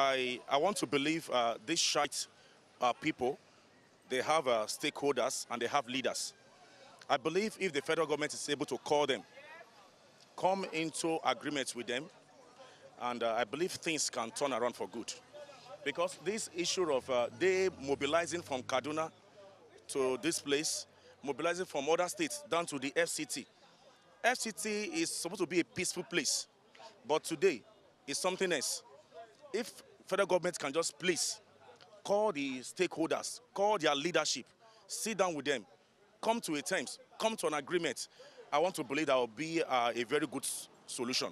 I want to believe these Shiite people, they have stakeholders and they have leaders. I believe if the federal government is able to call them, come into agreements with them, and I believe things can turn around for good. Because this issue of they mobilizing from Kaduna to this place, mobilizing from other states down to the FCT. FCT is supposed to be a peaceful place, but today it's something else. If federal government can just please call the stakeholders, call their leadership, sit down with them, come to a terms, come to an agreement, I want to believe that will be a very good solution.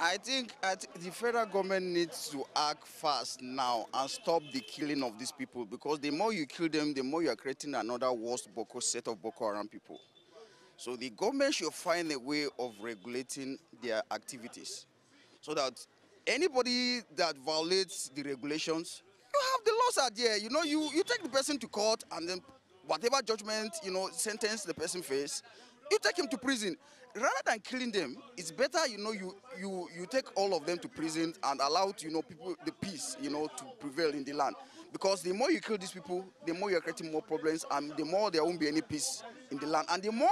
I think the federal government needs to act fast now and stop the killing of these people, because the more you kill them, the more you are creating another worse set of Boko Haram people. So the government should find a way of regulating their activities so that anybody that violates the regulations, you have the laws out there. You know, you take the person to court, and then whatever judgment, you know, sentence the person faces, you take him to prison. Rather than killing them, it's better, you know, you take all of them to prison and allow, you know, people the peace, you know, to prevail in the land. Because the more you kill these people, the more you're creating more problems, and the more there won't be any peace in the land. And the more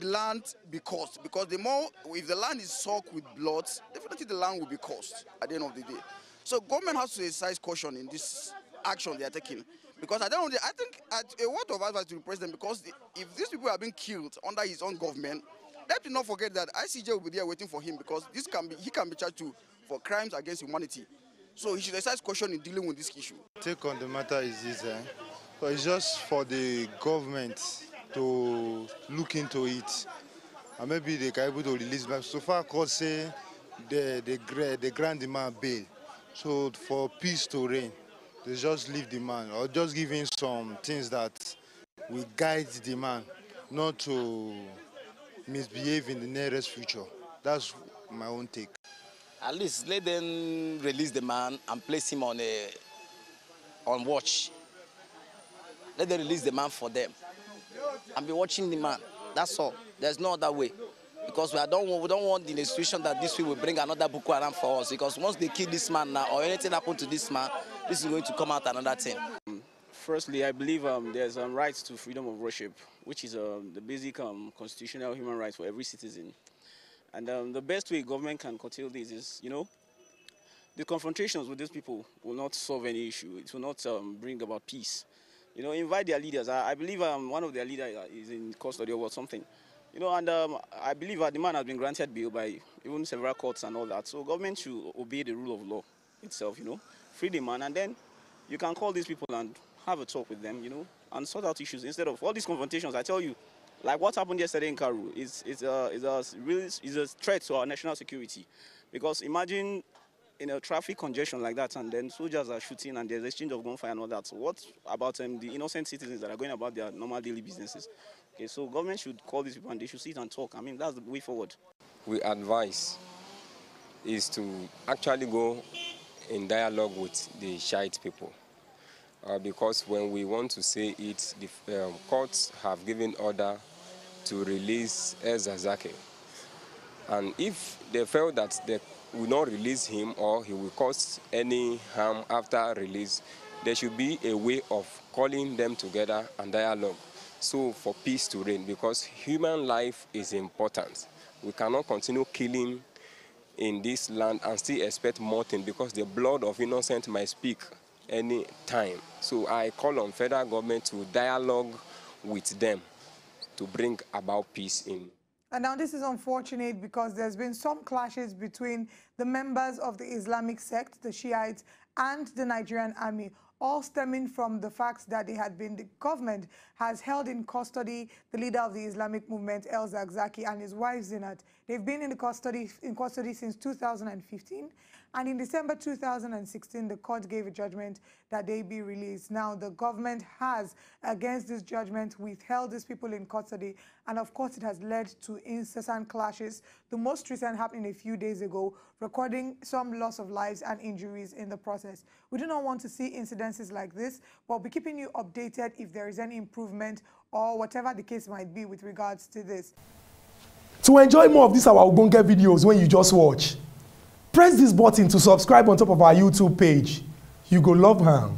the land be cursed, because the more, if the land is soaked with blood, definitely the land will be cursed at the end of the day. So government has to exercise caution in this action they are taking. Because at the end of the day, I think a word of advice to the president, because if these people have been killed under his own government, let me not forget that ICJ will be there waiting for him, because this can be, he can be charged for crimes against humanity. So he should exercise caution in dealing with this issue. Take on the matter is this, so it's just for the government to look into it, and maybe they can be able to release back. So far, court say the grand demand bail, so for peace to reign, they just leave the man, or just give him some things that will guide the man not to misbehave in the nearest future. That's my own take. At least let them release the man and place him on watch. Let them release the man for them and be watching the man. That's all. There's no other way, because we don't want the situation that this will bring another Boko Haram for us. Because once they kill this man now, or anything happen to this man, this is going to come out another thing. Firstly, I believe there's rights to freedom of worship, which is the basic constitutional human right for every citizen. And the best way government can curtail this is, you know, the confrontations with these people will not solve any issue. It will not bring about peace. You know, invite their leaders. I believe one of their leaders is in custody or something. You know, and I believe the man has been granted bail by even several courts and all that. So government should obey the rule of law itself, you know, free the man, and then you can call these people and have a talk with them, you know, and sort out issues instead of all these confrontations. I tell you, like what happened yesterday in Karu is a threat to our national security. Because imagine in a traffic congestion like that, and then soldiers are shooting and there's exchange of gunfire and all that. So what about the innocent citizens that are going about their normal daily businesses? Okay, so government should call these people and they should sit and talk. I mean, that's the way forward. We advise is to actually go in dialogue with the Shiite people. Because when we want to say it, the courts have given order to release El-Zakzaky. And if they feel that they will not release him or he will cause any harm after release, there should be a way of calling them together and dialogue, so for peace to reign, because human life is important. We cannot continue killing in this land and still expect more things, because the blood of innocent might speak any time. So I call on federal government to dialogue with them to bring about peace in. And now this is unfortunate, because there's been some clashes between the members of the Islamic sect, the Shiites, and the Nigerian army, all stemming from the fact that the government has held in custody the leader of the Islamic movement, El-Zakzaky, and his wife, Zinat. They've been in custody since 2015, and in December 2016, the court gave a judgment that they be released. Now, the government has, against this judgment, withheld these people in custody, and of course, it has led to incessant clashes, the most recent happening a few days ago, recording some loss of lives and injuries in the process. We do not want to see incidents like this, but we'll be keeping you updated if there is any improvement or whatever the case might be with regards to this. To enjoy more of this, our Ogbonge videos when you just watch, Press this button to subscribe on top of our YouTube page. You go love her.